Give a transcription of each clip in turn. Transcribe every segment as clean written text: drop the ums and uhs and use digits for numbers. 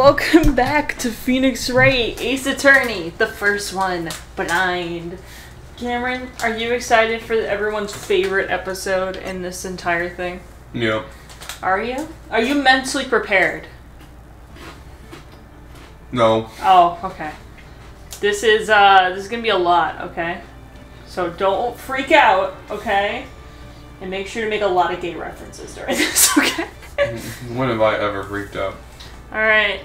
welcome back to Phoenix Wright, Ace Attorney, the first one, Blind. Cameron, are you excited for everyone's favorite episode in this entire thing? Yeah. Are you? Are you mentally prepared? No. Oh, okay. This is gonna be a lot, okay? So don't freak out, okay? And make sure to make a lot of gay references during this, okay? When have I ever freaked out? Alright.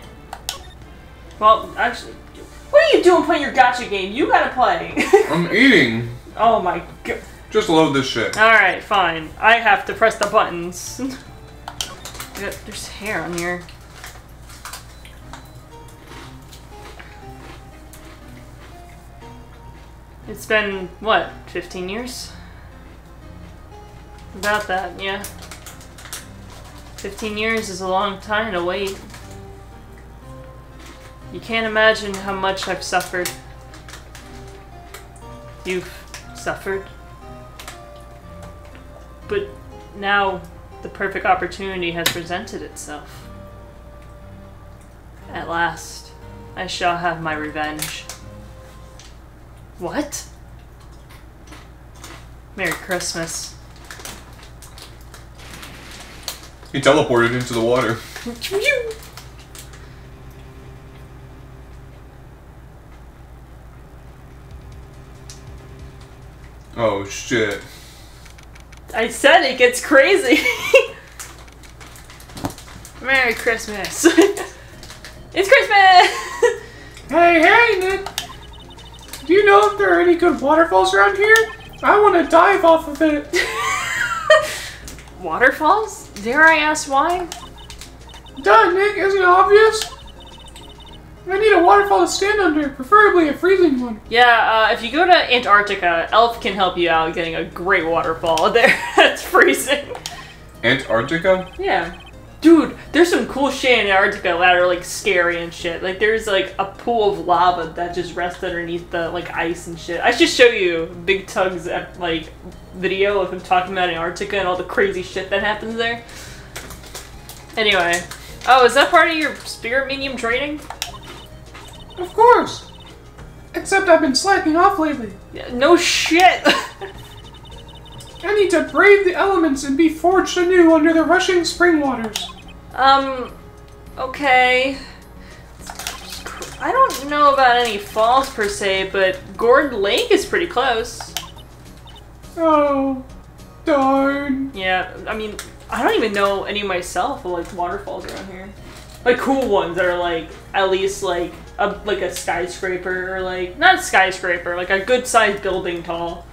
Well, actually, what are you doing playing your gacha game? You gotta play. I'm eating. Oh my god. Just load this shit. Alright, fine. I have to press the buttons. There's hair on here. It's been, what, 15 years? About that, yeah. 15 years is a long time to wait. You can't imagine how much I've suffered. You've suffered. But now the perfect opportunity has presented itself. At last, I shall have my revenge. What? Merry Christmas. He teleported into the water. Oh shit. I said it gets crazy. Merry Christmas. It's Christmas! Hey, hey, Nick. Do you know if there are any good waterfalls around here? I want to dive off of it. Waterfalls? Dare I ask why? Duh, Nick, isn't it obvious? I need a waterfall to stand under, preferably a freezing one. Yeah, if you go to Antarctica, Elf can help you out getting a great waterfall there that's freezing. Antarctica? Yeah. Dude, there's some cool shit in Antarctica that are, like, scary and shit. Like, there's, like, a pool of lava that just rests underneath the, like, ice and shit. I should show you Big Tug's, like, video of him talking about Antarctica and all the crazy shit that happens there. Anyway. Oh, is that part of your spirit medium training? Of course. Except I've been slacking off lately. Yeah, no shit. I need to brave the elements and be forged anew under the rushing spring waters. Okay. I don't know about any falls per se, but Gourd Lake is pretty close. Oh, darn. Yeah, I mean, I don't even know any myself, but, like, waterfalls around here. Like, cool ones that are, like, at least, like a skyscraper, or, like, not a skyscraper, like, a good-sized building tall.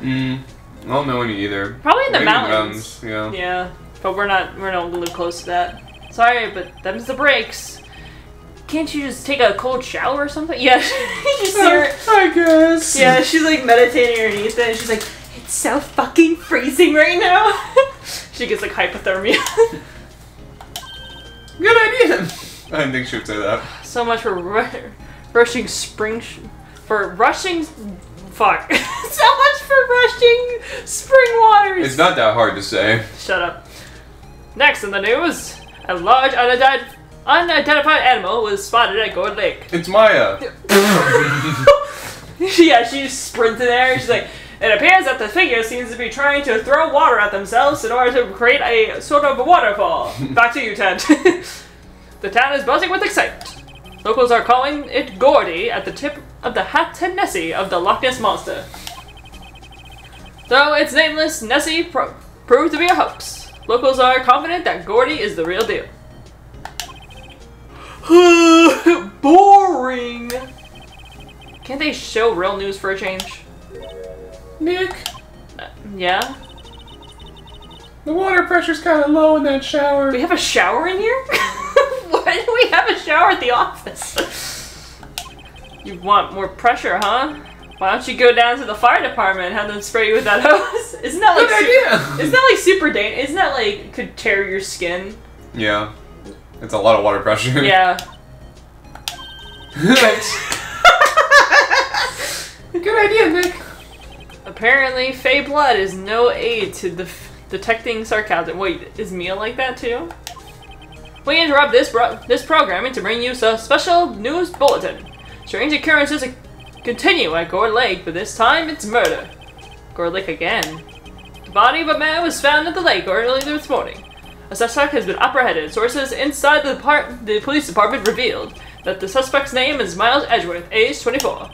Mm, I don't know any either. Probably in the mountains. Yeah. Yeah. But we're not really close to that. Sorry, but them's the breaks. Can't you just take a cold shower or something? Yeah, you see her, I guess. Yeah, she's like meditating underneath it and she's like, it's so fucking freezing right now. She gets like hypothermia. Good idea. I didn't think she would say that. So much for rushing spring fuck. So much for rushing spring waters! It's not that hard to say. Shut up. Next in the news, a large unidentified animal was spotted at Gourd Lake. It's Maya. Yeah, she just sprinted there and she's like, it appears that the figure seems to be trying to throw water at themselves in order to create a sort of a waterfall. Back to you, Ted. The town is buzzing with excitement. Locals are calling it Gordy at the tip of the hat to Nessie of the Loch Ness Monster. Though its nameless Nessie proved to be a hoax. Locals are confident that Gordy is the real deal. Boring! Can't they show real news for a change? Nick? Yeah? The water pressure's kinda low in that shower. We have a shower in here? Why do we have a shower at the office? You want more pressure, huh? Why don't you go down to the fire department and have them spray you with that hose? Isn't that like Isn't that like super dangerous? Isn't that like could tear your skin? Yeah. It's a lot of water pressure. Yeah. Good idea, Nick. Apparently, Fey blood is no aid to detecting sarcasm. Wait, is Mia like that too? We interrupt this programming to bring you a special news bulletin. Strange occurrences continue at Gourd Lake, but this time it's murder. Gourd Lake again. The body of a man was found at the lake early this morning. A suspect has been apprehended. Sources inside the police department revealed that the suspect's name is Miles Edgeworth, age 24.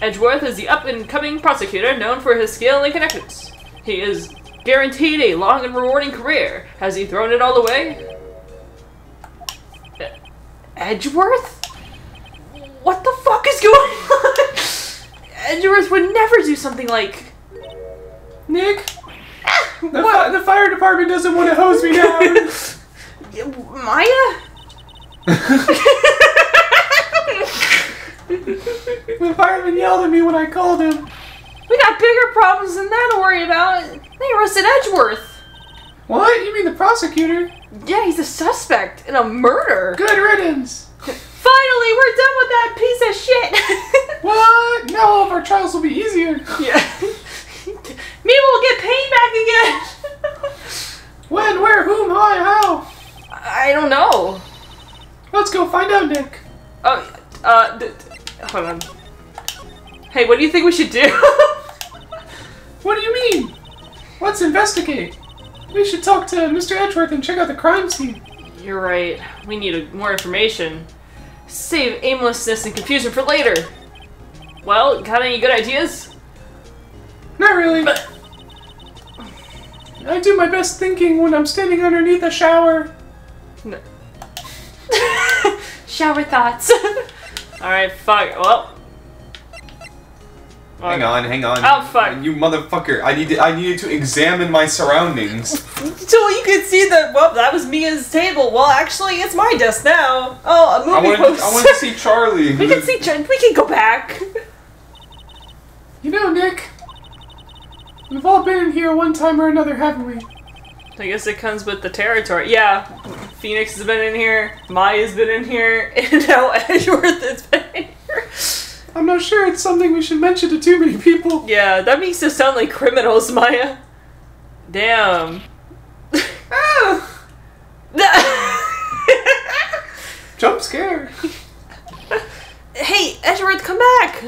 Edgeworth is the up-and-coming prosecutor known for his skill and connections. He is guaranteed a long and rewarding career. Has he thrown it all away? Edgeworth? What the fuck is going on? Edgeworth would never do something like... Nick? The fire department doesn't want to hose me down. Maya? The fireman yelled at me when I called him. We got bigger problems than that to worry about. They arrested Edgeworth. What? You mean the prosecutor? Yeah, he's a suspect in a murder. Good riddance. Finally, we're done with that piece of shit. What? Now all of our trials will be easier. Yeah. Maybe we'll get pain back again! When, where, whom, why, how? I don't know. Let's go find out, Nick. Oh, hold on. Hey, what do you think we should do? What do you mean? Let's investigate. We should talk to Mr. Edgeworth and check out the crime scene. You're right. We need more information. Save aimlessness and confusion for later. Well, got any good ideas? Not really. But I do my best thinking when I'm standing underneath a shower. No. Shower thoughts. Alright, fuck. Well. Hang on, hang on. Oh, fuck. You motherfucker. I needed to examine my surroundings. So you could see that, well, that was Mia's table. Well, actually, it's my desk now. Oh, a movie poster. I wanted to see Charlie. We can see Charlie. We can go back. You know, Nick. We've all been in here one time or another, haven't we? I guess it comes with the territory. Yeah, Phoenix has been in here, Maya's been in here, and now Edgeworth has been in here. I'm not sure it's something we should mention to too many people. Yeah, that makes us sound like criminals, Maya. Damn. Oh! Jump scare. Hey, Edgeworth, come back!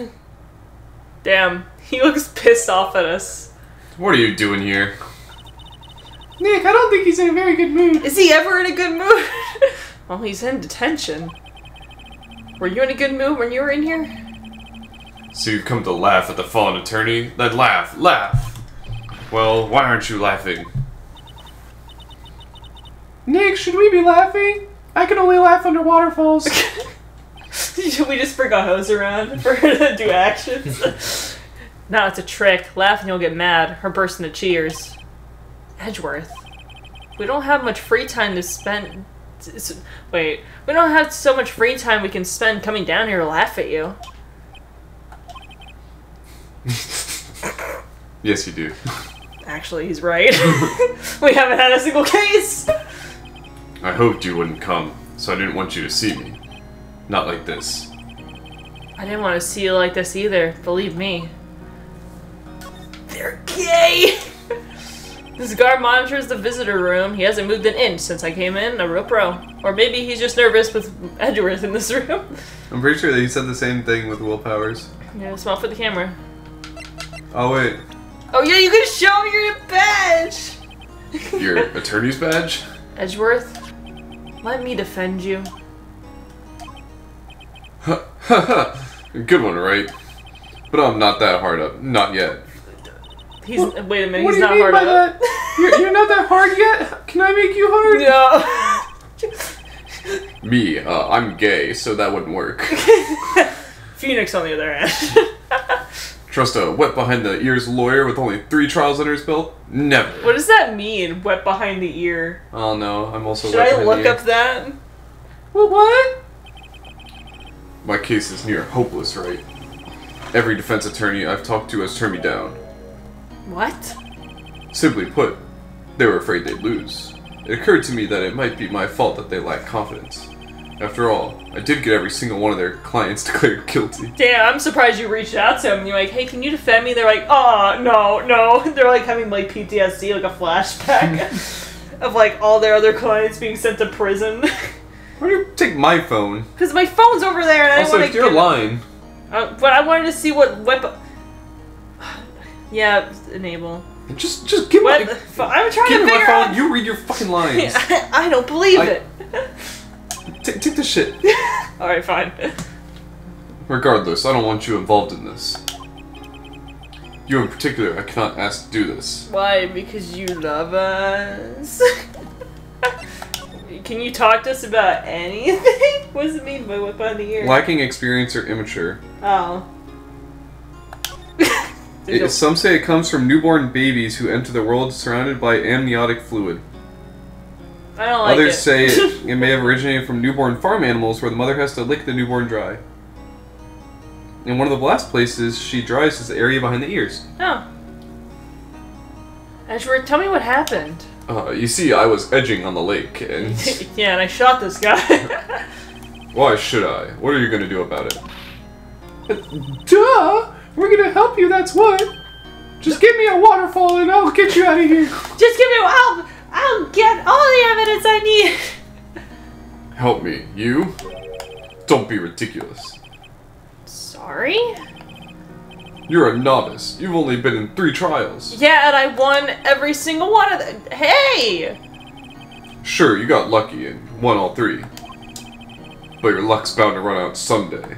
Damn, he looks pissed off at us. What are you doing here? Nick, I don't think he's in a very good mood. Is he ever in a good mood? Well, he's in detention. Were you in a good mood when you were in here? So you've come to laugh at the fallen attorney? Then laugh, laugh! Well, why aren't you laughing? Nick, should we be laughing? I can only laugh under waterfalls. We just bring a hose around for her to do actions. No, it's a trick. Laugh and you'll get mad. Her burst into cheers. Edgeworth. We don't have much free time to spend... Wait. We don't have so much free time we can spend coming down here to laugh at you. Yes, you do. Actually, he's right. We haven't had a single case! I hoped you wouldn't come, so I didn't want you to see me. Not like this. I didn't want to see you like this either, believe me. They're gay! This guard monitors the visitor room. He hasn't moved an inch since I came in. A real pro. Or maybe he's just nervous with Edgeworth in this room. I'm pretty sure that he said the same thing with Will Powers. Yeah, smile for the camera. Oh, wait. Oh, yeah, you can show me your badge! Your attorney's badge? Edgeworth, let me defend you. Ha ha ha! Good one, right? But I'm not that hard up. Not yet. He's, what, wait a minute, he's not hard by up. That? You're not that hard yet? Can I make you hard? No. Me, I'm gay, so that wouldn't work. Phoenix on the other hand. Trust a wet behind the ears lawyer with only 3 trials under his belt? Never. What does that mean, wet behind the ear? Oh no, I'm also should wet behind the ear. Should I look up that? What? My case is near hopeless, right? Every defense attorney I've talked to has turned me down. What? Simply put, they were afraid they'd lose. It occurred to me that it might be my fault that they lacked confidence. After all, I did get every single one of their clients declared guilty. Damn, I'm surprised you reached out to them and you're like, hey, can you defend me? They're like, oh, no, no. They're like having like PTSD, like a flashback. of like all their other clients being sent to prison. Why do you take my phone? Because my phone's over there, and I also, it's your line. But I wanted to see what weapon. Yeah, enable. Just give what my. I'm trying give to figure my phone. Out. You read your fucking lines. I don't believe it. Take this shit. All right, fine. Regardless, I don't want you involved in this. You in particular, I cannot ask to do this. Why? Because you love us. Can you talk to us about anything? What does it mean by whip on the ear? Lacking experience or immature. Oh. Some say it comes from newborn babies who enter the world surrounded by amniotic fluid. I don't like Others say it may have originated from newborn farm animals where the mother has to lick the newborn dry. And one of the last places she dries is the area behind the ears. Oh. Edgeworth, tell me what happened. You see, I was edging on the lake, and... yeah, and I shot this guy. Why should I? What are you going to do about it? Duh! We're going to help you, that's what! Just give me a waterfall and I'll get you out of here! Just give me help! I'll get all the evidence I need! Help me, you? Don't be ridiculous. Sorry? You're a novice. You've only been in 3 trials. Yeah, and I won every single one of them. Hey! Sure, you got lucky and won all 3. But your luck's bound to run out someday.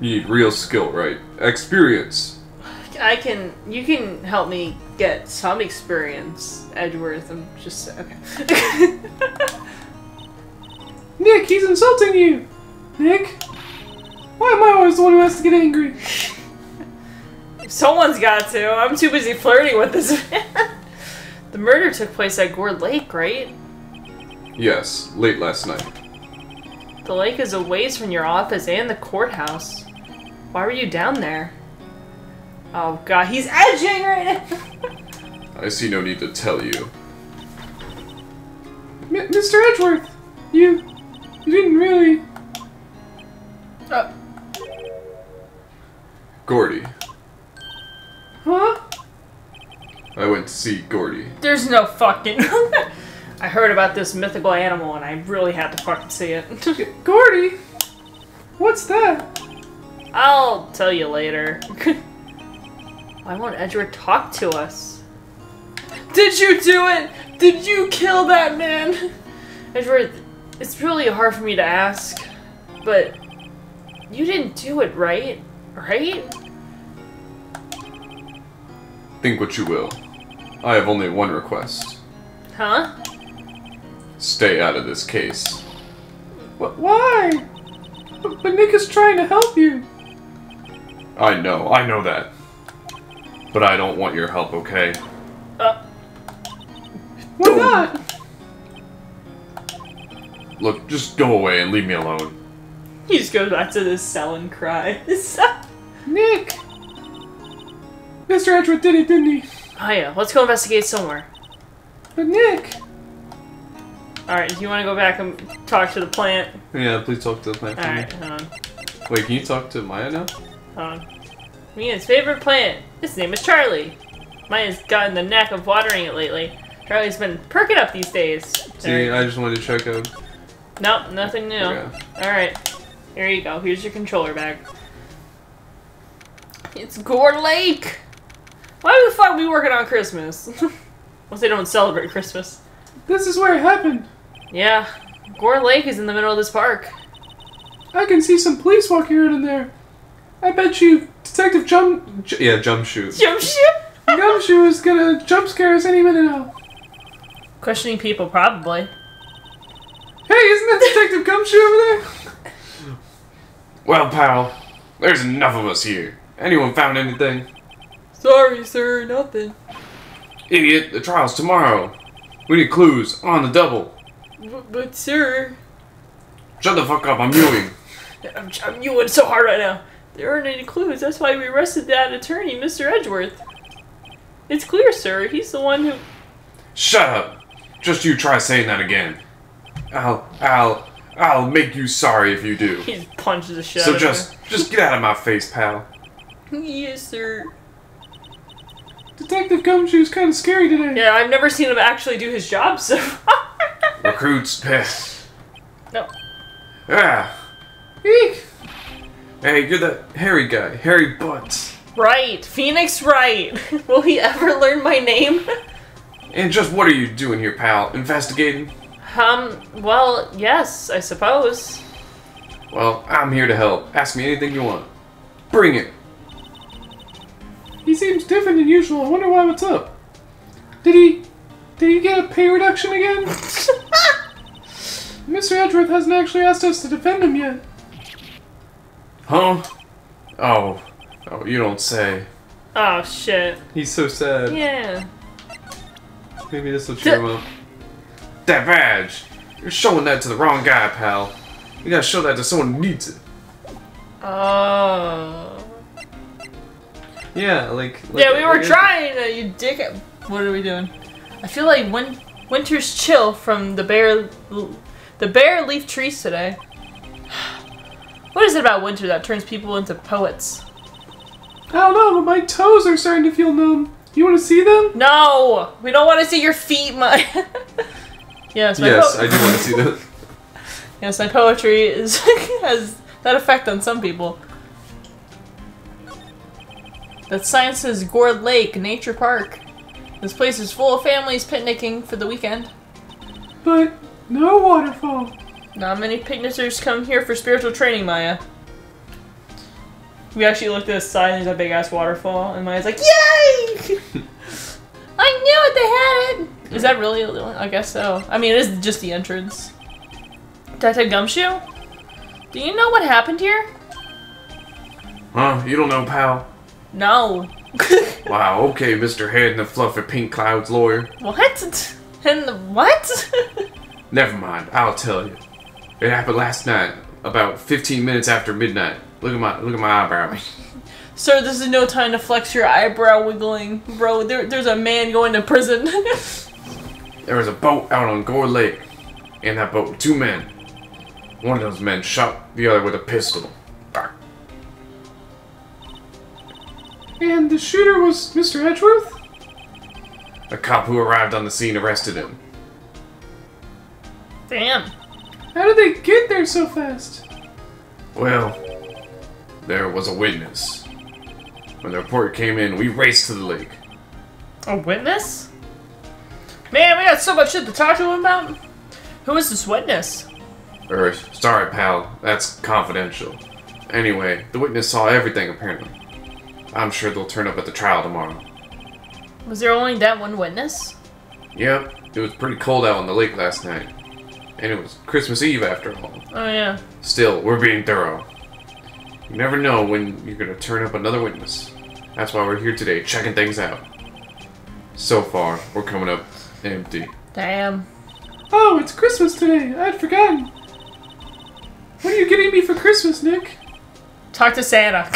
You need real skill, right? Experience. You can help me get some experience, Edgeworth. I'm just... okay. Nick, he's insulting you! Nick? Why am I always the one who has to get angry? Someone's got to. I'm too busy flirting with this man. The murder took place at Gourd Lake, right? Yes, late last night. The lake is a ways from your office and the courthouse. Why were you down there? Oh god, he's edging right now! I see no need to tell you. Mr. Edgeworth! You didn't really... Gordy. Huh? I went to see Gordy. There's no fucking... I heard about this mythical animal and I really had to fucking see it. Gordy? What's that? I'll tell you later. Why won't Edgeworth talk to us? Did you do it? Did you kill that man? Edgeworth, it's really hard for me to ask, but you didn't do it, right? Right? Think what you will. I have only one request. Huh? Stay out of this case. Why? But Nick is trying to help you. I know that. But I don't want your help, okay? Why not? Look, just go away and leave me alone. He just goes back to this cell and cries. Nick! Mr. Edgeworth did it, didn't he? Oh yeah, let's go investigate somewhere. But Nick! Alright, do you want to go back and talk to the plant? Yeah, please talk to the plant. Alright, hold on. Wait, can you talk to Maya now? Hold on. Mia's favorite plant. His name is Charlie. Maya's gotten the knack of watering it lately. Charlie's been perking up these days. See, I just wanted to check out. Nope, nothing new. Okay. Alright, here you go. Here's your controller bag. It's Gourd Lake! Why the fuck are we working on Christmas? Once they don't celebrate Christmas. This is where it happened. Yeah. Gourd Lake is in the middle of this park. I can see some police walking around in there. I bet you Detective Gumshoe. Gumshoe is gonna jump scare us any minute now. Questioning people, probably. Hey, isn't that Detective Gumshoe over there? Well, pal, there's enough of us here. Anyone found anything? Sorry, sir, nothing. Idiot, the trial's tomorrow. We need clues, on the double. But sir... Shut the fuck up, I'm mewing. I'm mewing so hard right now. There aren't any clues, that's why we arrested that attorney, Mr. Edgeworth. It's clear, sir, he's the one who... Shut up! Just you try saying that again. I'll make you sorry if you do. He punches the shit out of her. So just get out of my face, pal. Yes, sir. Detective Gumshoe's kind of scary today. Yeah, I've never seen him actually do his job, so... Recruits piss. No. Ah. Eek. Hey, you're the hairy guy. Hairy Butts. Right. Phoenix Wright. Will he ever learn my name? And just what are you doing here, pal? Investigating? Well, yes, I suppose. Well, I'm here to help. Ask me anything you want. Bring it. He seems different than usual. I wonder why. What's up? Did he get a pay reduction again? Mr. Edgeworth hasn't actually asked us to defend him yet. Huh? Oh. Oh, you don't say. Oh, shit. He's so sad. Yeah. Maybe this will cheer him up. That badge! You're showing that to the wrong guy, pal. You gotta show that to someone who needs it. Oh. Yeah, like yeah, we were trying to, you dick. What are we doing? I feel like winter's chill from the bare leaf trees today. What is it about winter that turns people into poets? I don't know, but my toes are starting to feel numb. You want to see them? No! We don't want to see your feet, Maya. Yes, I do want to see them. Yes, my poetry is has that effect on some people. That sign says Gourd Lake Nature Park. This place is full of families picnicking for the weekend. But no waterfall. Not many picnickers come here for spiritual training, Maya. We actually looked at this side and there's a big-ass waterfall, and Maya's like, yay! I knew it! They had it! Is that really a little... I guess so. I mean, it is just the entrance. Detective Gumshoe? Do you know what happened here? Huh? You don't know, pal? No. Wow, okay, Mr. Head and the Fluffy Pink Clouds lawyer. What? And the what? Never mind, I'll tell you. It happened last night, about 15 minutes after midnight. Look at my eyebrow. Sir, this is no time to flex your eyebrow wiggling, bro. There's a man going to prison. There was a boat out on Gourd Lake. In that boat, two men. One of those men shot the other with a pistol. And the shooter was Mr. Edgeworth? The cop who arrived on the scene arrested him. Damn. How did they get there so fast? Well... there was a witness. When the report came in, we raced to the lake. A witness? Man, we got so much shit to talk to him about. Who is this witness? Sorry, pal. That's confidential. Anyway, the witness saw everything, apparently. I'm sure they'll turn up at the trial tomorrow. Was there only that one witness? Yep. It was pretty cold out on the lake last night. And it was Christmas Eve, after all. Oh, yeah. Still, we're being thorough. You never know when you're gonna turn up another witness. That's why we're here today, checking things out. So far, we're coming up empty. Damn. Oh, it's Christmas today. I'd forgotten. What are you getting me for Christmas, Nick? Talk to Santa.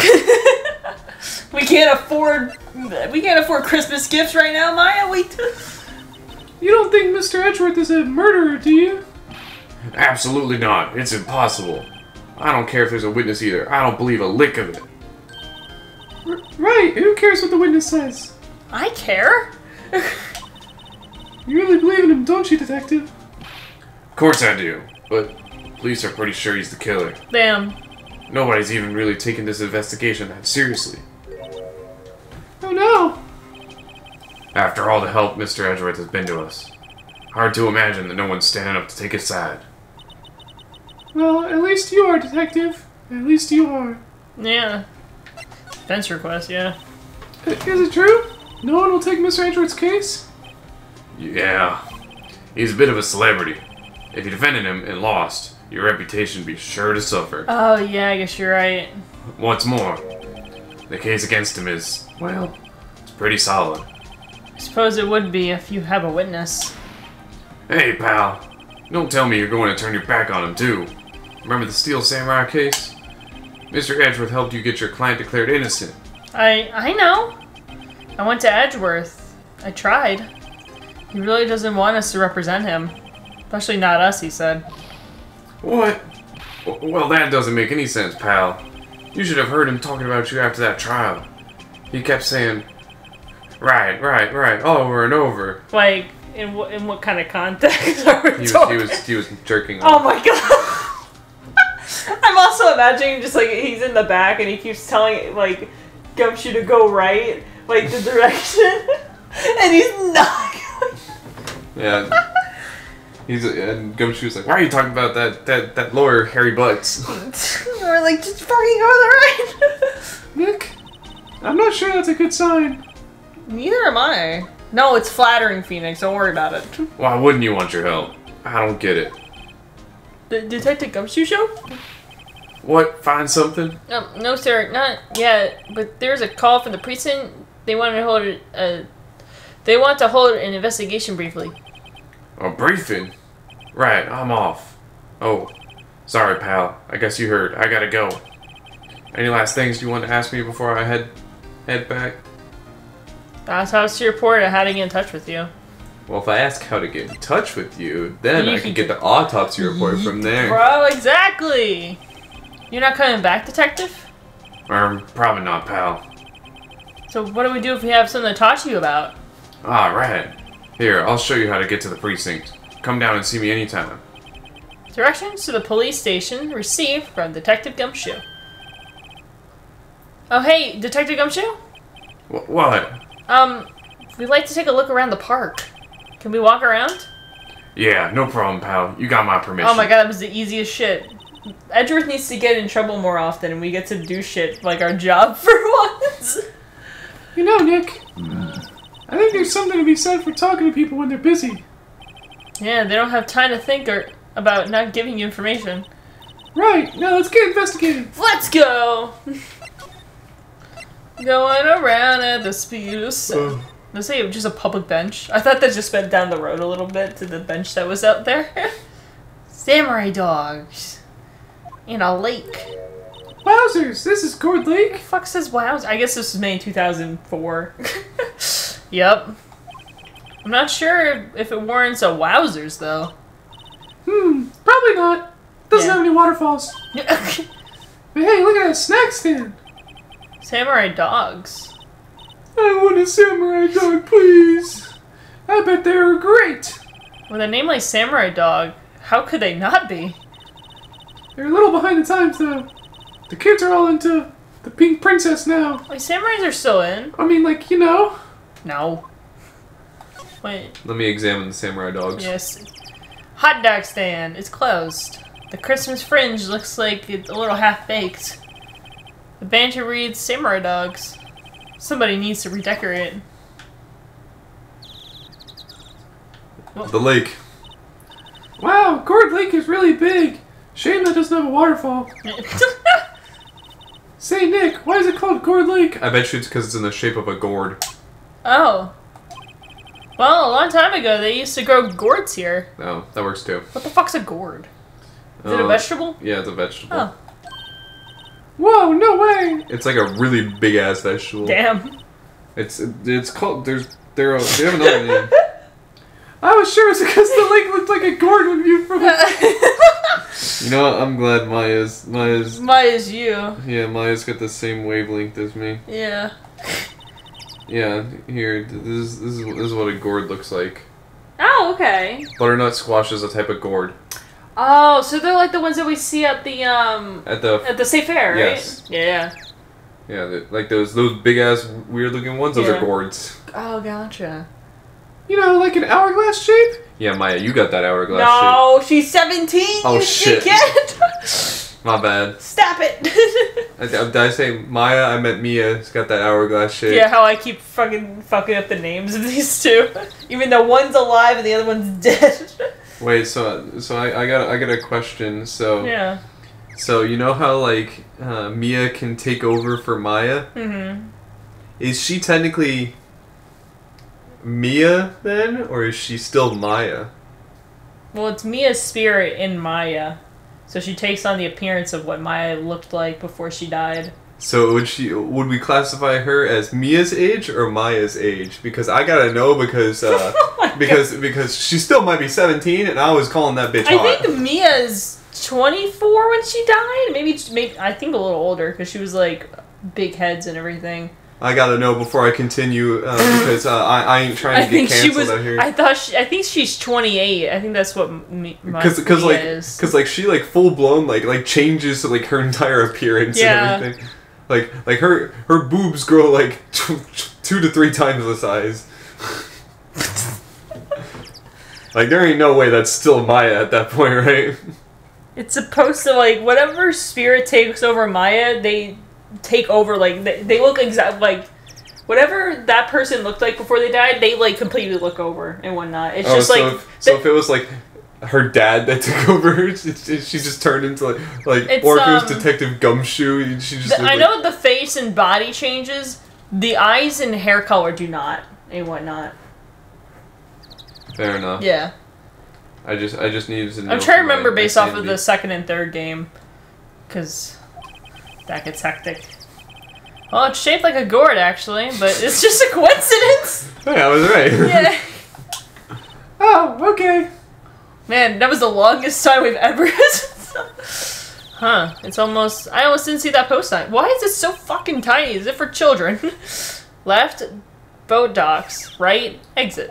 We can't afford Christmas gifts right now, Maya. You don't think Mr. Edgeworth is a murderer, do you? Absolutely not. It's impossible. I don't care if there's a witness either. I don't believe a lick of it. Right, who cares what the witness says? I care. You really believe in him, don't you, Detective? Of course I do, but police are pretty sure he's the killer. Damn. Nobody's even really taken this investigation that seriously. Oh no! After all the help Mr. Edgeworth has been to us, hard to imagine that no one's standing up to take his side. Well, at least you are, Detective. At least you are. Yeah. Defense request, yeah. Is it true? No one will take Mr. Edgeworth's case? Yeah. He's a bit of a celebrity. If you defended him and lost, your reputation would be sure to suffer. Oh, yeah, I guess you're right. What's more, the case against him is, well, it's pretty solid. I suppose it would be if you have a witness. Hey, pal. Don't tell me you're going to turn your back on him, too. Remember the Steel Samurai case? Mr. Edgeworth helped you get your client declared innocent. I know. I went to Edgeworth. I tried. He really doesn't want us to represent him. Especially not us, he said. What? Well, that doesn't make any sense, pal. You should have heard him talking about you after that trial. He kept saying, Right. Over and over. Like, in what kind of context are we talking? He was jerking off. Oh my god. I'm also imagining just like he's in the back and he keeps telling like Gumshoe to go right, like the direction, and he's not. Yeah. And Gumshoe's like, why are you talking about that lawyer, Harry Butts? Or like, just fucking go to the right. Nick, I'm not sure that's a good sign. Neither am I. No, it's flattering, Phoenix. Don't worry about it. Why wouldn't you want your help? I don't get it. The Detective Gumshoe show? What? Find something? No, sir, not yet. But there's a call from the precinct. They want to hold an investigation briefly. A briefing? Right, I'm off. Oh, sorry, pal. I guess you heard. I gotta go. Any last things you want to ask me before I head back? That's how it's to report on how to get in touch with you. Well, if I ask how to get in touch with you, then I can get the autopsy report from there. Bro, exactly! You're not coming back, Detective? Probably not, pal. So what do we do if we have something to talk to you about? Ah, right. Here, I'll show you how to get to the precinct. Come down and see me anytime. Directions to the police station received from Detective Gumshoe. Oh, hey, Detective Gumshoe? What? We'd like to take a look around the park. Can we walk around? Yeah, no problem, pal. You got my permission. Oh my god, that was the easiest shit. Edgeworth needs to get in trouble more often, and we get to do shit like our job for once. You know, Nick... I think there's something to be said for talking to people when they're busy. Yeah, they don't have time to think about not giving you information. Right, now let's get investigating. Let's go! Going around at the speed of sound. Was it just a public bench? I thought that just went down the road a little bit to the bench that was out there. Samurai dogs. In a lake. Wowzers, this is Gourd Lake. What the fuck says wowzers? I guess this was made in 2004. Yep. I'm not sure if it warrants a wowzers, though. Probably not. Doesn't have any waterfalls. But hey, look at that snack stand. Samurai dogs. I want a samurai dog, please. I bet they're great. With a name like Samurai Dog, how could they not be? They're a little behind the times, though. The kids are all into the Pink Princess now. Like, samurais are still in. I mean, like, you know... No. Wait. Let me examine the samurai dogs. Yes. Hot dog stand. It's closed. The Christmas fringe looks like it's a little half-baked. The banter reads samurai dogs. Somebody needs to redecorate. Whoa. The lake. Wow, Gourd Lake is really big. Shame that doesn't have a waterfall. Say, Nick, why is it called Gourd Lake? I bet you it's because it's in the shape of a gourd. Oh. Well, a long time ago, they used to grow gourds here. Oh, that works too. What the fuck's a gourd? Is it a vegetable? Yeah, it's a vegetable. Oh. Whoa, no way! It's like a really big-ass vegetable. Damn. It's called... They have another name. I was sure it's because the lake looked like a gourd when you... You know what? I'm glad Maya's you. Yeah, Maya's got the same wavelength as me. Yeah. Yeah, here, this is what a gourd looks like. Oh, okay. Butternut squash is a type of gourd. Oh, so they're like the ones that we see at the at the state fair, right? Yes. Yeah. Yeah, like those big ass weird looking ones. Those are gourds. Oh, gotcha. You know, like an hourglass shape. Yeah, Maya, you got that hourglass shape. No, she's 17. Oh shit! My bad. Stop it! Did I say Maya? I meant Mia. It's got that hourglass shape. Yeah, how I keep fucking up the names of these two, even though one's alive and the other one's dead. Wait, so I got a question. So yeah. So you know how like Mia can take over for Maya? Mm-hmm. Is she technically Mia then, or is she still Maya? Well, it's Mia's spirit in Maya. So she takes on the appearance of what Maya looked like before she died. So would we classify her as Mia's age or Maya's age? Because I gotta know because because she still might be 17, and I was calling that bitch hot. I think Mia's 24 when she died. Maybe I think a little older because she was like big heads and everything. I gotta know before I continue because I ain't trying to get canceled out here. I think she's 28. I think that's what Mia is. Because like she like full blown like changes to like her entire appearance and everything. Like her boobs grow like 2 to 3 times the size. Like there ain't no way that's still Maya at that point, right? It's supposed to like whatever spirit takes over Maya, they take over, like they look exact, like whatever that person looked like before they died, they like completely look over and whatnot. It's just like if it was like her dad that took over, she just turned into like or if it was Detective Gumshoe, she just I know the face and body changes, the eyes and hair color do not and whatnot. Fair enough. Yeah. I just needed to know. I'm trying to remember based off of the second and third game, because that gets hectic. Well, it's shaped like a gourd, actually, but it's just a coincidence! Yeah, I was right. Yeah. Oh, okay. Man, that was the longest time we've ever... Huh. It's almost... I almost didn't see that post sign. Why is it so fucking tiny? Is it for children? Left, boat docks. Right, exit.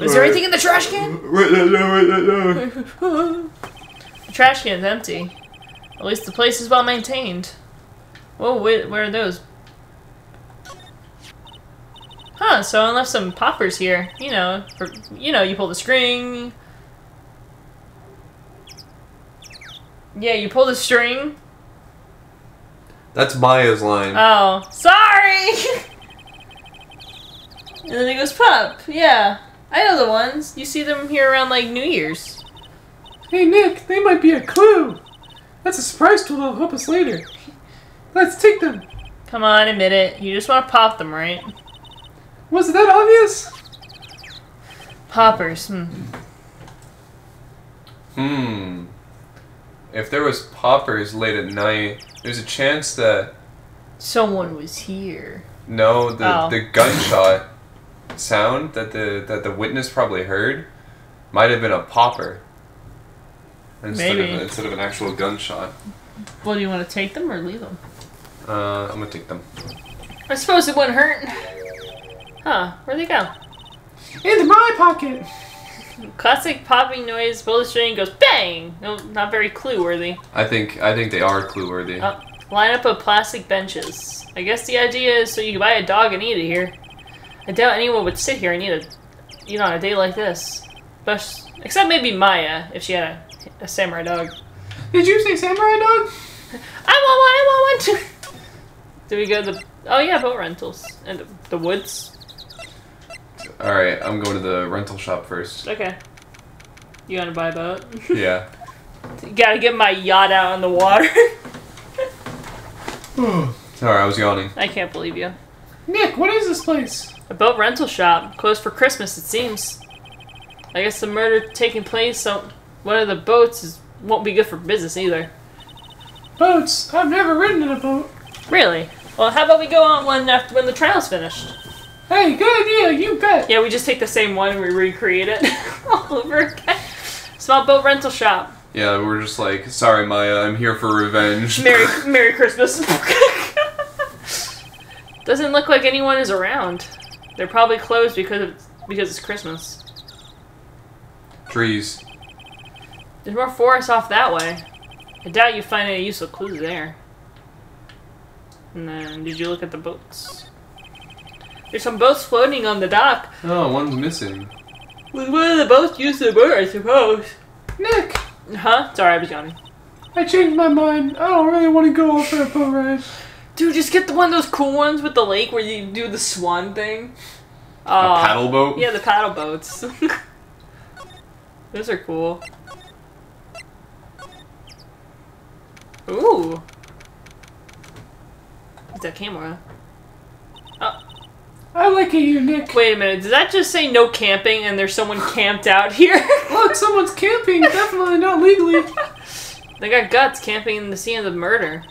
Is there anything in the trash can? Right now. The trash can's empty. At least the place is well maintained. Whoa, wait, where are those? Huh, so I left some poppers here. You pull the string. Yeah, you pull the string. That's Maya's line. Oh, sorry! And then it goes pop, yeah. I know the ones. You see them here around, like, New Year's. Hey, Nick, they might be a clue. That's a surprise tool that'll help us later. Let's take them. Come on, admit it. You just want to pop them, right? Was it that obvious? Poppers. Hmm. If there was poppers late at night, there's a chance that... someone was here. No, the gunshot... sound that the witness probably heard might have been a popper instead of an actual gunshot. Well, do you want to take them or leave them? I'm gonna take them. I suppose it wouldn't hurt. Huh? Where'd they go? Into my pocket. Classic popping noise. Bullet string goes bang. No, not very clue-worthy. I think they are clue-worthy. Line up of plastic benches. I guess the idea is so you can buy a dog and eat it here. I doubt anyone would sit here and eat on a day like this. But, except maybe Maya, if she had a samurai dog. Did you say samurai dog? I want one too! Do we go to the... oh yeah, boat rentals. And the woods. Alright, I'm going to the rental shop first. Okay. You want to buy a boat? Yeah. Gotta get my yacht out on the water. Sorry, I was yawning. I can't believe you. Nick, what is this place? A boat rental shop. Closed for Christmas, it seems. I guess the murder taking place on one of the boats won't be good for business either. Boats? I've never ridden in a boat. Really? Well, how about we go on one after when the trial's finished? Hey, good idea, you bet. Yeah, we just take the same one and we recreate it all over again. Small boat rental shop. Yeah, we're just like, sorry Maya, I'm here for revenge. Merry Christmas. Doesn't look like anyone is around. They're probably closed because it's Christmas. Trees. There's more forest off that way. I doubt you find any useful clues there. And then, did you look at the boats? There's some boats floating on the dock. Oh, one's missing. Was one of the boats used to work, I suppose? Nick! Huh? Sorry, I was yawning. I changed my mind. I don't really want to go for a boat ride. Dude, just get the one of those cool ones with the lake where you do the swan thing. A paddle boat? Yeah, the paddle boats. Those are cool. Ooh. It's that camera. Oh. I like it, you Nick. Wait a minute, does that just say no camping and there's someone camped out here? Look, someone's camping, definitely not legally. They got guts camping in the scene of the murder.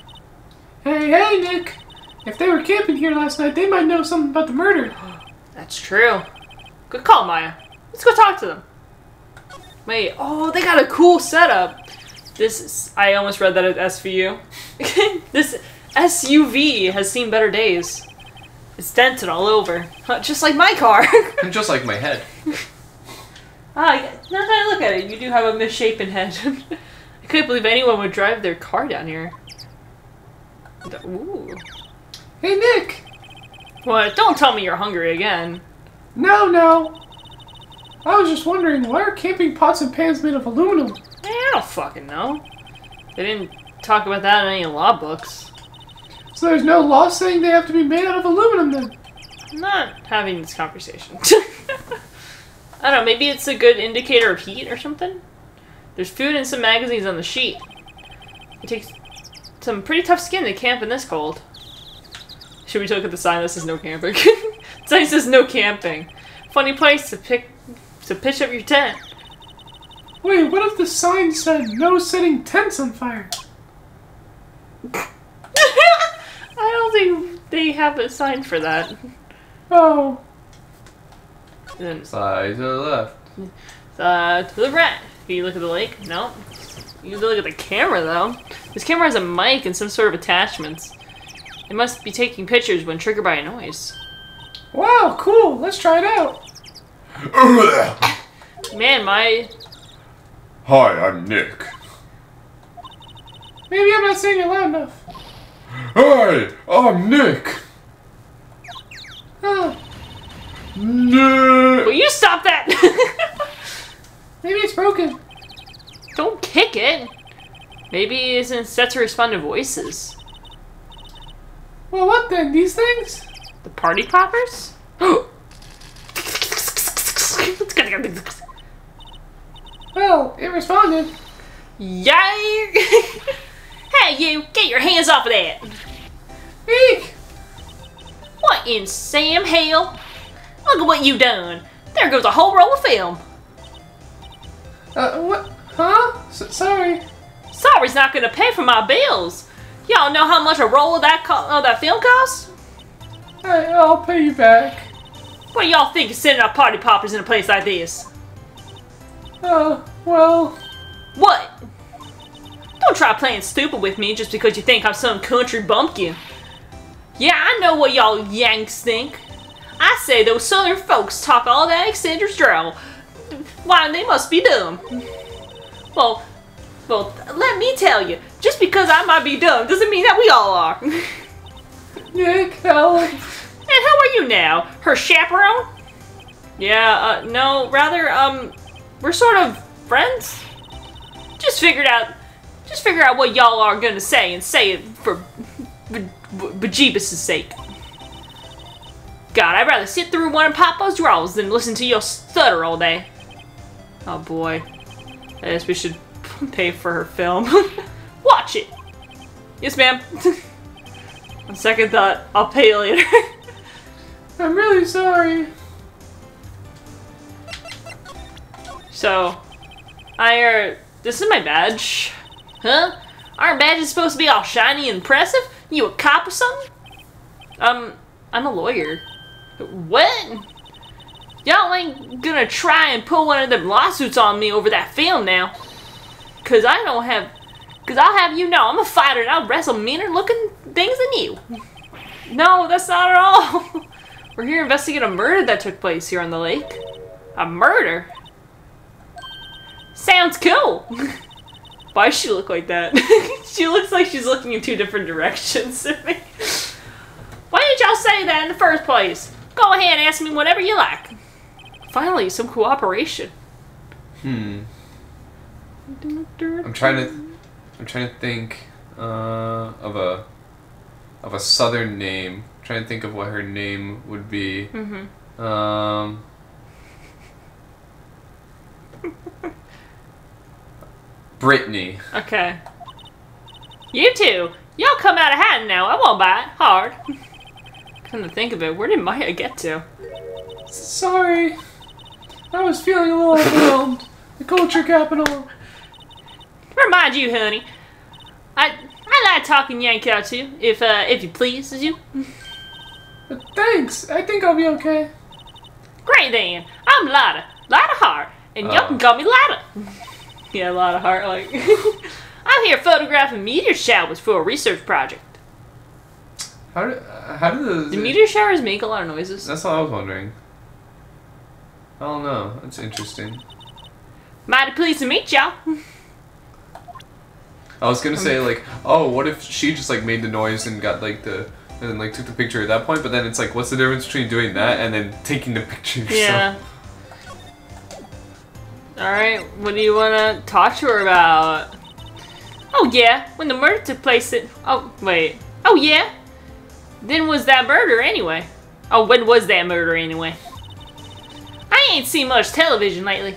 Hey, Nick! If they were camping here last night, they might know something about the murder. That's true. Good call, Maya. Let's go talk to them. Wait, oh, they got a cool setup. I almost read that as SVU. This SUV has seen better days. It's dented all over. Just like my car. And just like my head. Ah, now that I look at it, you do have a misshapen head. I couldn't believe anyone would drive their car down here. Ooh. Hey, Nick! What? Don't tell me you're hungry again. No, no. I was just wondering, why are camping pots and pans made of aluminum? Eh, I don't fucking know. They didn't talk about that in any law books. So there's no law saying they have to be made out of aluminum, then? I'm not having this conversation. I don't know, maybe it's a good indicator of heat or something? There's food and some magazines on the sheet. It takes some pretty tough skin to camp in this cold. Should we look at the sign that says no camping? The sign says no camping. Funny place to pitch up your tent. Wait, what if the sign said no setting tents on fire? I don't think they have a sign for that. Oh. Side to the left. Side to the right. Can you look at the lake? No. You can look at the camera, though. This camera has a mic and some sort of attachments. It must be taking pictures when triggered by a noise. Wow, cool. Let's try it out. Man, my... Hi, I'm Nick. Maybe I'm not saying it loud enough. Hi, I'm Nick. Oh. Nick. Will you stop that? Maybe it's broken. Don't kick it. Maybe it's set to respond to voices. Well, what then? These things? The party poppers? Well, it responded. Yay! Hey, you! Get your hands off of that! Eek! What in Sam hell? Look at what you done! There goes a whole roll of film! What? Huh? Sorry. Sorry's not gonna pay for my bills! Y'all know how much a roll of that film costs? Hey, I'll pay you back. What do y'all think of sending out party poppers in a place like this? Well... What? Don't try playing stupid with me just because you think I'm some country bumpkin. Yeah, I know what y'all Yanks think. I say those southern folks talk all that eccentric drawl. Why, they must be dumb. Well, let me tell you, just because I might be dumb doesn't mean that we all are. Nick, help. And how are you now? Her chaperone? Yeah, no, rather, we're sort of friends. Just figured out what y'all are gonna say and say it for bejeebus' sake. God, I'd rather sit through one of Papa's draws than listen to your stutter all day. Oh boy. I guess we should pay for her film. Watch it! Yes, ma'am. On second thought, I'll pay you later. I'm really sorry. So, this is my badge. Huh? Aren't badges supposed to be all shiny and impressive? You a cop or something? I'm a lawyer. What? Y'all ain't gonna try and pull one of them lawsuits on me over that film now. Cause I'll have you know, I'm a fighter and I'll wrestle meaner looking things than you. No, that's not at all. We're here investigating a murder that took place here on the lake. A murder? Sounds cool. Why does she look like that? She looks like she's looking in two different directions at me. Why did y'all say that in the first place? Go ahead and ask me whatever you like. Finally, some cooperation. I'm trying to think of a southern name. I'm trying to think of what her name would be. Mm-hmm. Brittany. Okay. You two, y'all come out of hiding now. I won't bite hard. Come to think of it, where did Maya get to? Sorry, I was feeling a little overwhelmed. The culture capital. Remind you, honey. I like talking yank out to you, if you please, is you? Thanks. I think I'll be okay. Great then. I'm Lotta Hart, and y'all can call me Lotta. Yeah, Lotta Hart. Like, I'm here photographing meteor showers for a research project. How do those... Do meteor showers make a lot of noises? That's what I was wondering. I don't know. That's interesting. Mighty pleased to meet y'all. I was gonna say, like, oh, what if she just, like, made the noise and got, like, the... And then, like, took the picture at that point, but then it's like, what's the difference between doing that and then taking the picture yourself? Yeah. Alright, what do you wanna talk to her about? Oh, yeah, when the murder took place it... Oh, wait. Oh, yeah? Then was that murder anyway? Oh, when was that murder anyway? I ain't seen much television lately.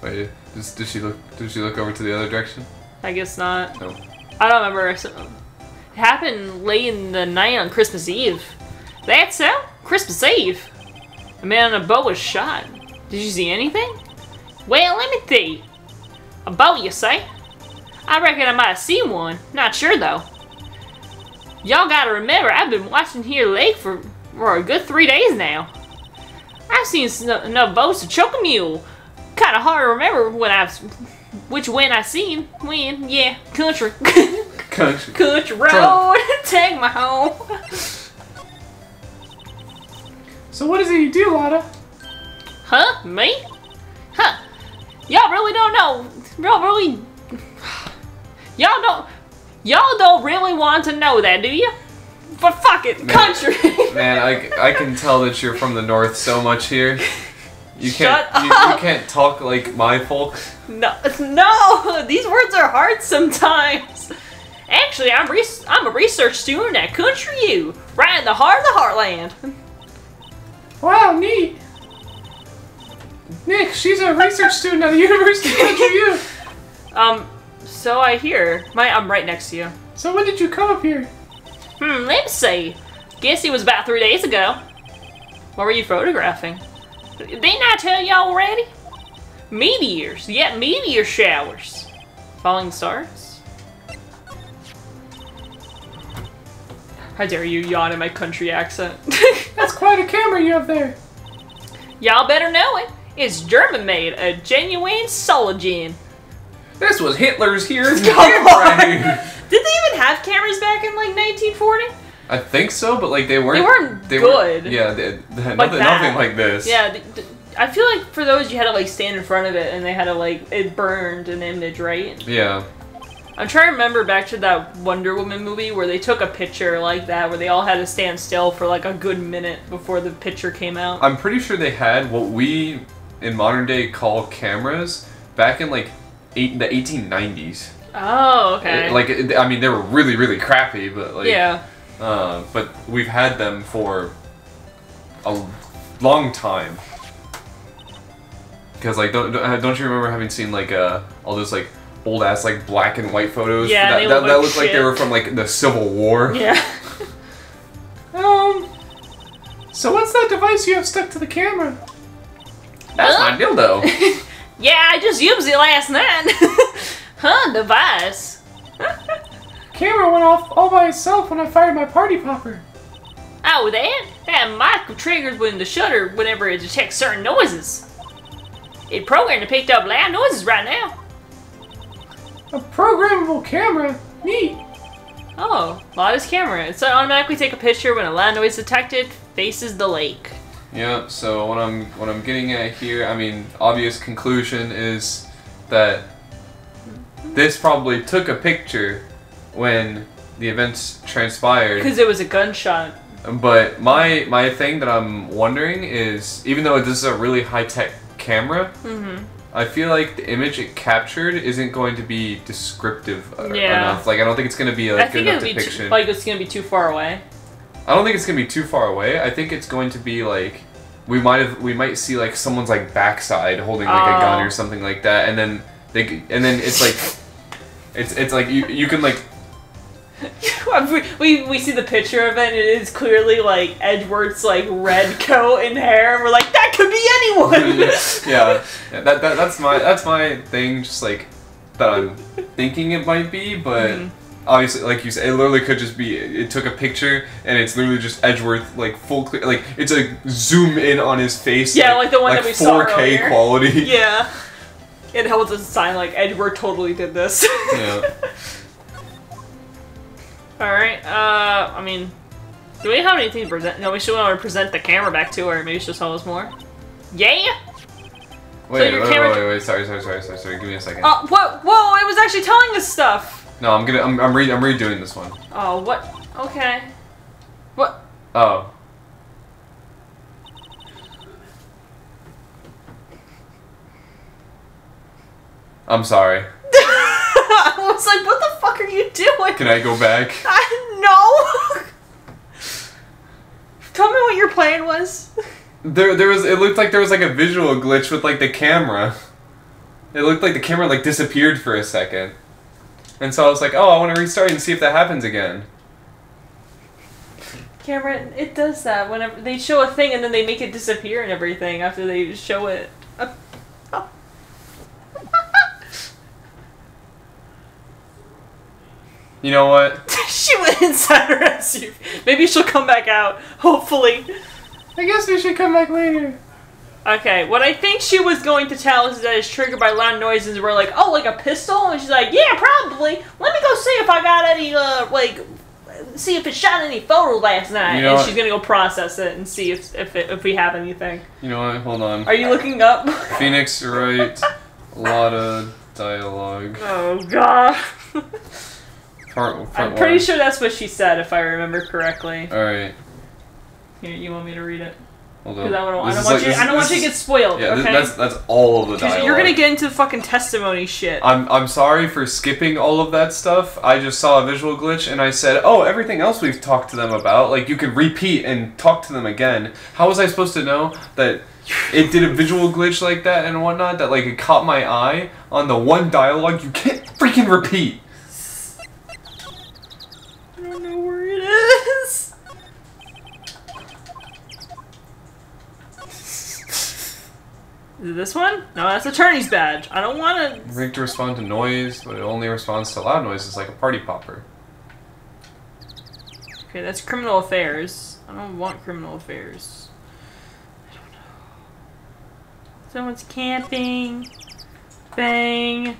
Wait, did she look over to the other direction? I guess not. No. I don't remember. It happened late in the night on Christmas Eve. That's so? Christmas Eve? A man on a boat was shot. Did you see anything? Well, let me see. A boat, you say? I reckon I might have seen one. Not sure, though. Y'all gotta remember, I've been watching here lake for a good 3 days now. I've seen enough boats to choke a mule. Kinda hard to remember when I seen. Yeah, country. Country. Country road, take my home. So what does he do, Lotta? Huh? Me? Huh? Y'all really don't know. Y'all don't really want to know that, do you? But fuck it, man, country. Man, I can tell that you're from the north so much here. You can't talk like my folk. No, these words are hard sometimes. Actually, I'm a research student at Country U, right in the heart of the heartland. Wow, neat. Nick, she's a research student at the University of Country U. So I hear. I'm right next to you. So when did you come up here? Let me see. Guess it was about 3 days ago. What were you photographing? Didn't I tell you already? Meteors. Yeah, meteor showers. Falling stars? How dare you yawn in my country accent. That's quite a camera you have there. Y'all better know it. It's German-made, a genuine Solingen. This was Hitler's here. Did they even have cameras back in, like, 1940? I think so, but, like, they weren't good. Yeah, nothing like this. Yeah, I feel like for those, you had to, like, stand in front of it, and they had to, like, it burned an image, right? Yeah. I'm trying to remember back to that Wonder Woman movie where they took a picture like that, where they all had to stand still for like a good minute before the picture came out. I'm pretty sure they had what we in modern day call cameras back in like the 1890s. Oh, okay. Like, I mean, they were really, really crappy, but like, yeah. But we've had them for a long time. Because like, don't you remember having seen like all those like old ass like black and white photos? Yeah, that looked like they were from like the Civil War. Yeah. So what's that device you have stuck to the camera? That's my dildo. Yeah, I just used it last night. Device. Camera went off all by itself when I fired my party popper. Oh, that mic triggers when the shutter whenever it detects certain noises. It programmed to pick up loud noises right now. A programmable camera? Neat! Oh, Lotta's camera. It's automatically take a picture when a loud noise detected, faces the lake. Yeah, so what I'm getting at here, I mean, obvious conclusion is that this probably took a picture when the events transpired. Because it was a gunshot. But my thing that I'm wondering is, even though this is a really high-tech camera, I feel like the image it captured isn't going to be descriptive enough. Like, I don't think it's going to be a good enough depiction. Like, it's going to be too far away. I don't think it's going to be too far away. I think it's going to be like we might see like someone's like backside holding like a gun or something like that, and then it's like it's like you can like. We see the picture of it, and it is clearly, like, Edgeworth's, like, red coat and hair, and we're like, that could be anyone! Yeah. That's my thing, just, like, that I'm thinking it might be, but obviously, like you said, it literally could just be, it took a picture, and it's literally just Edgeworth, like, full clear, like, it's a zoom in on his face. Yeah, like the one that we saw earlier. 4K quality. Yeah. It holds a sign, like, Edgeworth totally did this. Yeah. Alright, I mean, Do we have anything to present? No, we should want to present the camera back to her. Maybe she'll tell us more. Yeah! Wait, so wait, sorry, give me a second. What? Whoa, I was actually telling us stuff! No, I'm redoing this one. Oh, what? Okay. What? Oh. I'm sorry. I was like, what the fuck are you doing? Can I go back? No! Tell me what your plan was. There was, it looked like there was like a visual glitch with like the camera. It looked like the camera like disappeared for a second. And so I was like, oh, I want to restart and see if that happens again. Camera, it does that whenever they show a thing and then they make it disappear and everything after they show it. Oh. You know what? She went inside her SUV. Maybe she'll come back out. Hopefully. I guess we should come back later. Okay, what I think she was going to tell us is that it's triggered by loud noises. We're like, oh, like a pistol? And she's like, yeah, probably. Let me go see if I got any, see if it shot any photos last night. You know what? She's going to go process it and see if we have anything. You know what? Hold on. Are you looking up? Phoenix Wright, Lotta dialogue. Oh, God. I'm pretty sure that's what she said, if I remember correctly. Alright. Here, you want me to read it? Hold on. I don't want you to get spoiled, yeah, okay? That's all of the dialogue. You're gonna get into fucking testimony shit. I'm sorry for skipping all of that stuff. I just saw a visual glitch and I said, oh, everything else we've talked to them about, like, you could repeat and talk to them again. How was I supposed to know that it did a visual glitch like that and whatnot, that, like, it caught my eye on the one dialogue you can't freaking repeat? I don't know where it is. Is it this one? No, that's Attorney's Badge. I don't want to... Rigged to respond to noise, but it only responds to loud noises like a party popper. Okay, that's Criminal Affairs. I don't want Criminal Affairs. I don't know. Someone's camping. Bang.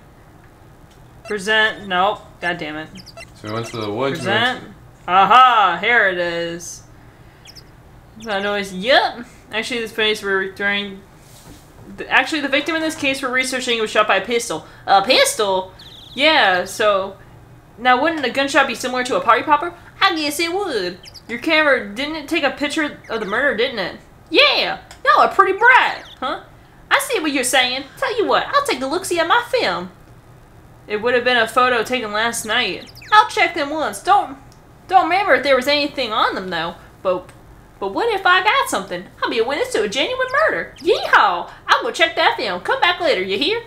Present. Nope. God damn it. So we went to the woods. Present. Aha! Here it is. That noise. Yep. Actually, this place we're during. Actually, the victim in this case we're researching was shot by a pistol. A pistol? Yeah. So now, wouldn't a gunshot be similar to a party popper? I guess it would. Your camera didn't take a picture of the murder, didn't it? Yeah. Y'all are pretty bright, huh? I see what you're saying. Tell you what, I'll take a look-see at my film. It would have been a photo taken last night. I'll check them once. Don't remember if there was anything on them though. But what if I got something? I'll be a witness to a genuine murder. Yeehaw! I'll go check that film. Come back later. You hear?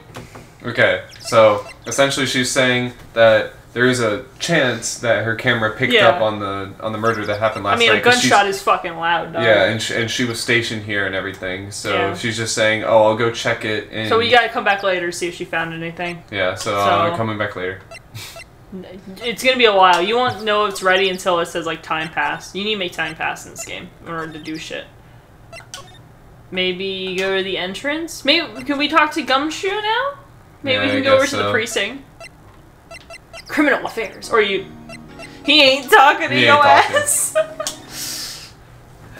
Okay. So essentially, she's saying that there is a chance that her camera picked up on the murder that happened last night. I mean, a gunshot is fucking loud, dog. Yeah, and she was stationed here and everything, so she's just saying, oh, I'll go check it. And so we gotta come back later to see if she found anything. Yeah, so coming back later. It's gonna be a while. You won't know it's ready until it says, like, time passed. You need to make time pass in this game in order to do shit. Maybe go to the entrance? Maybe, can we talk to Gumshoe now? Maybe we can go over to the precinct. Criminal Affairs, or you... He ain't talking to your ass!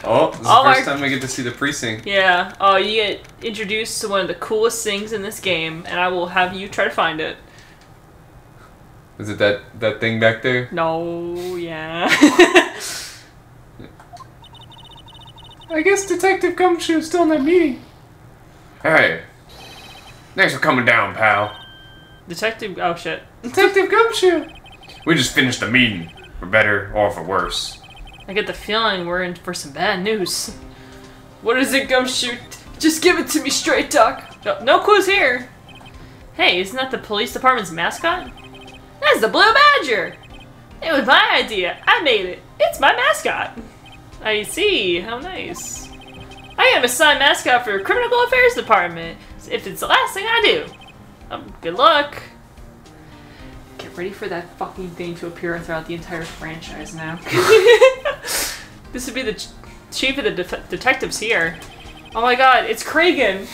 Oh, this is the first time we get to see the precinct. Yeah. Oh, you get introduced to one of the coolest things in this game, and I will have you try to find it. Is it that thing back there? No, yeah. I guess Detective Gumshoe's still in that meeting. Hey. Thanks for coming down, pal. Detective... Oh, shit. Detective Gumshoe! We just finished the meeting. For better or for worse. I get the feeling we're in for some bad news. What is it, Gumshoe? Just give it to me straight, Doc. No clues here. Hey, isn't that the police department's mascot? That's the Blue Badger! It was my idea. I made it. It's my mascot. I see. How nice. I am assigned mascot for Criminal Affairs Department. If it's the last thing I do. Good luck. Get ready for that fucking thing to appear throughout the entire franchise now. This would be the chief of the detectives here. Oh my god, it's Kragan!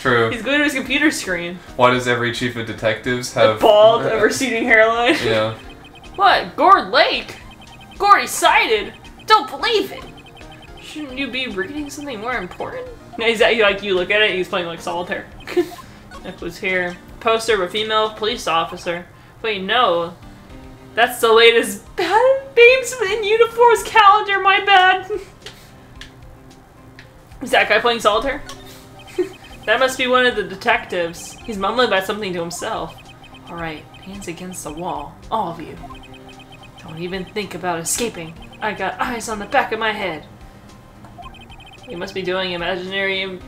True. He's going to his computer screen. Why does every chief of detectives have... A bald, receding hairline? Yeah. What? Gourd Lake? Gordy sighted? don't believe it! Shouldn't you be reading something more important? Is that like you look at it, he's playing like solitaire. Necklace here. Poster of a female police officer. Wait, no. That's the latest Babes in Uniforms calendar, my bad! Is that guy playing solitaire? That must be one of the detectives. He's mumbling about something to himself. Alright, hands against the wall. All of you. Don't even think about escaping. I got eyes on the back of my head. You must be doing imaginary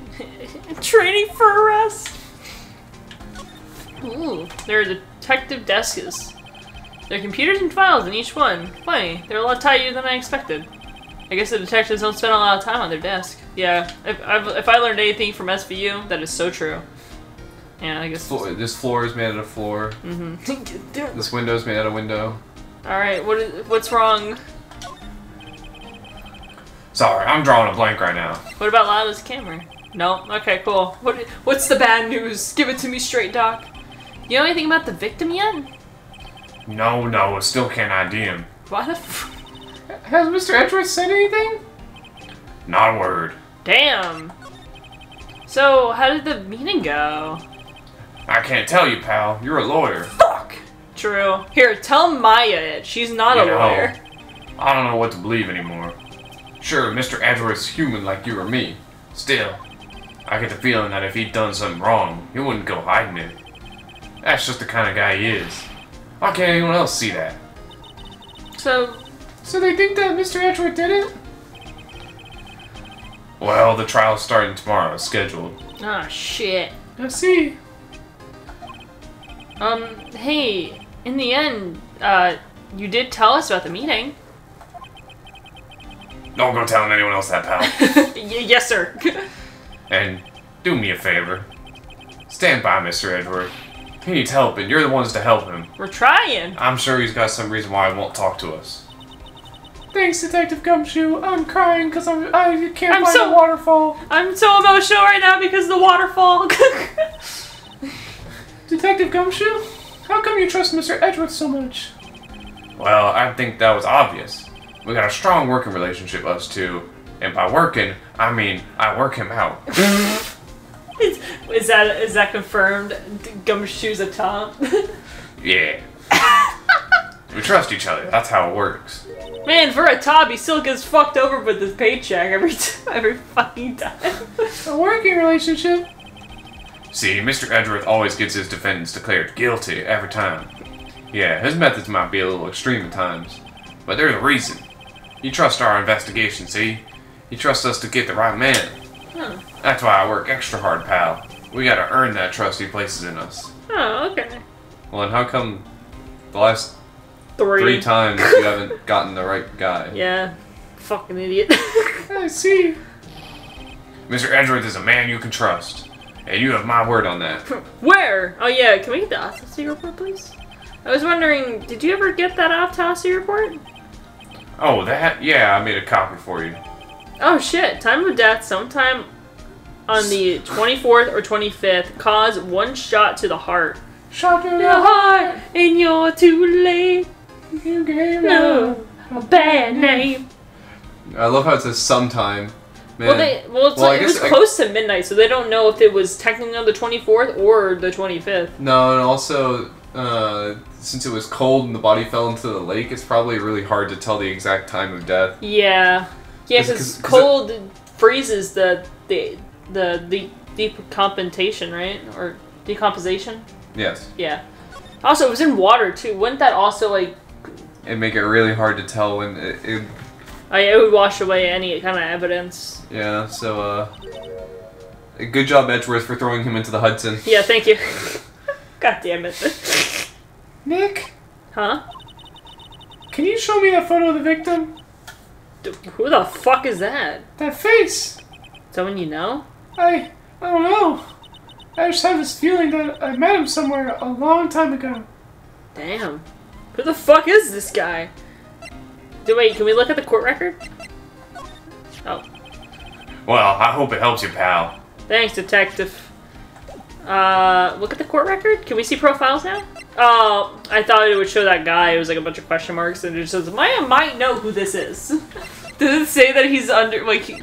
training for arrest. Ooh, there are detective desks. There are computers and files in each one. Funny, they're a lot tighter than I expected. I guess the detectives don't spend a lot of time on their desk. Yeah, if I learned anything from SVU, that is so true. Yeah, I guess... This floor is made out of floor. Mm-hmm. This window is made out of window. Alright, what's wrong? Sorry, I'm drawing a blank right now. What about Lila's camera? No? Okay, cool. What's the bad news? Give it to me straight, Doc. You know anything about the victim yet? No, I still can't ID him. Why the f... Has Mr. Edgeworth said anything? Not a word. Damn. So, how did the meeting go? I can't tell you, pal. You're a lawyer. Fuck! True. Here, tell Maya it. She's not a lawyer. I don't know what to believe anymore. Sure, Mr. Edgeworth's human like you or me. Still, I get the feeling that if he'd done something wrong, he wouldn't go hiding it. That's just the kind of guy he is. Why can't anyone else see that? So they think that Mr. Edgeworth did it? Well, the trial's starting tomorrow, scheduled. Ah, shit. I see. Hey, in the end, you did tell us about the meeting. Don't go telling anyone else that, pal. Yes, sir. And do me a favor. Stand by Mr. Edgeworth. He needs help, and you're the ones to help him. We're trying. I'm sure he's got some reason why he won't talk to us. Thanks, Detective Gumshoe. I'm crying because I can't find the waterfall. I'm so emotional right now because of the waterfall. Detective Gumshoe, how come you trust Mr. Edgeworth so much? Well, I think that was obvious. We got a strong working relationship, us two. And by working, I mean I work him out. Is that confirmed? Gumshoe's a top? Yeah. We trust each other. That's how it works. Man, for a top, he still gets fucked over with his paycheck every fucking time. A working relationship. See, Mr. Edgeworth always gets his defendants declared guilty every time. Yeah, his methods might be a little extreme at times. But there's a reason. You trust our investigation, see? You trust us to get the right man. Huh. That's why I work extra hard, pal. We gotta earn that trust he places in us. Oh, okay. Well, and how come the last three times you haven't gotten the right guy? Yeah. Fucking idiot. I see. Mr. Edgeworth is a man you can trust. And you have my word on that. Where? Oh, yeah. Can we get the autopsy report, please? I was wondering, did you ever get that autopsy report? Oh, that? Yeah, I made a copy for you. Oh shit, time of death sometime on the 24th or 25th, cause one shot to the heart. Shot to the heart, and you're too late. You gave no, a bad name. I love how it says sometime. Man. Well, it was close to midnight, so they don't know if it was technically on the 24th or the 25th. No, and also, since it was cold and the body fell into the lake, it's probably really hard to tell the exact time of death. Yeah. Yeah, because cold freezes the decomposition, right? Or decomposition? Yes. Yeah. Also, it was in water, too. Wouldn't that also, like... It'd make it really hard to tell when it would wash away any kind of evidence. Yeah, so, good job, Edgeworth, for throwing him into the Hudson. Yeah, thank you. God damn it. Nick? Huh? Can you show me that photo of the victim? Who the fuck is that? That face! Someone you know? I don't know. I just have this feeling that I met him somewhere a long time ago. Damn. Who the fuck is this guy? Wait, can we look at the court record? Oh. Well, I hope it helps you, pal. Thanks, Detective. Look at the court record? Can we see profiles now? Oh, I thought it would show that guy. It was like a bunch of question marks, and it just says, Maya might know who this is. Does it say that he's under, like, he...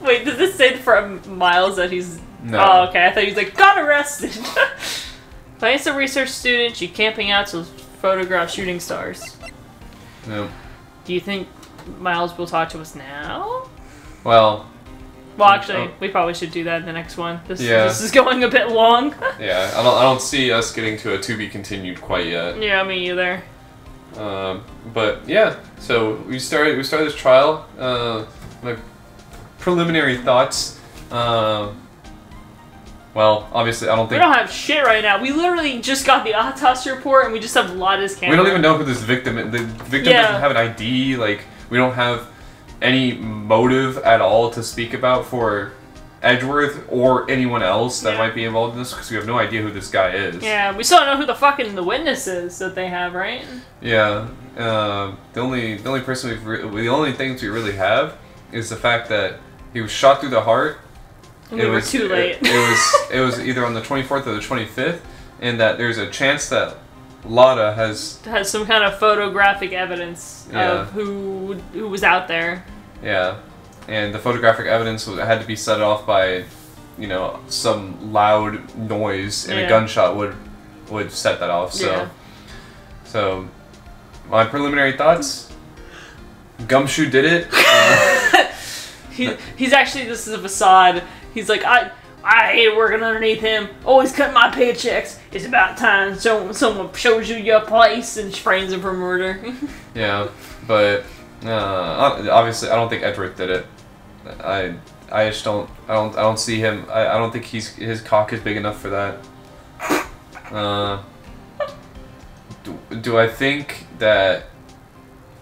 Wait, does this say from Miles that he's... No. Oh, okay, I thought he was like, got arrested! Client's a research student, she's camping out to photograph shooting stars. No. Do you think Miles will talk to us now? Well, actually, we probably should do that in the next one. This is going a bit long. Yeah, I don't see us getting to a to-be-continued quite yet. Yeah, me either. But yeah, so we started this trial. My preliminary thoughts. Well, obviously, I don't think we don't have shit right now. We literally just got the autopsy report, and we just have Lotta's camera. We don't even know who this victim is. The victim doesn't have an ID. Like, we don't have any motive at all to speak about for Edgeworth or anyone else that might be involved in this, because we have no idea who this guy is. Yeah, we still don't know who the fucking witness is that they have, right? Yeah, the only person the only things we really have is the fact that he was shot through the heart. And we were too late. It was either on the 24th or the 25th, and that there's a chance that Lotta has some kind of photographic evidence of who was out there. Yeah, and the photographic evidence had to be set off by, you know, some loud noise, and a gunshot would set that off. So, so my preliminary thoughts: Gumshoe did it. He's actually, this is a facade. He's like, I hate working underneath him. Always cut my paychecks. It's about time someone shows you your place and frames him for murder. Yeah, but obviously I don't think Edgeworth did it. I just don't see him. I don't think his cock is big enough for that. Do I think that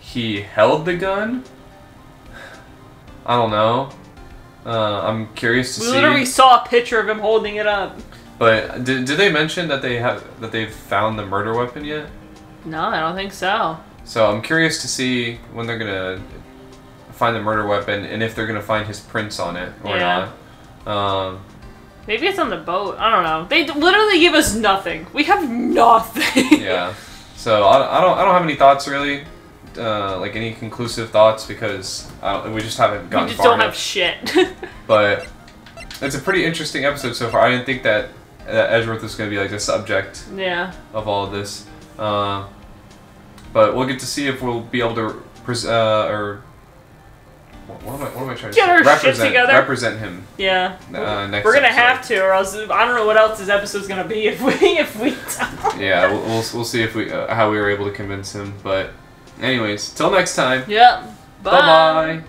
he held the gun? I don't know. I'm curious to see. We literally saw a picture of him holding it up. But did they mention that they've found the murder weapon yet? No, I don't think so. So I'm curious to see when they're gonna find the murder weapon and if they're gonna find his prints on it or not. Maybe it's on the boat. I don't know. They literally give us nothing. We have nothing. Yeah. So I don't have any thoughts really. Like any conclusive thoughts, because we just haven't gotten far. We just don't have shit. But it's a pretty interesting episode so far. I didn't think that Edgeworth was going to be like the subject of all of this. But we'll get to see if we'll be able to what am I trying to say? Represent him. Yeah. Next we're gonna have to, or else I don't know what else this episode's gonna be if we don't. Yeah, we'll see if we how we were able to convince him, but. Anyways, till next time. Yep. Bye. Bye-bye.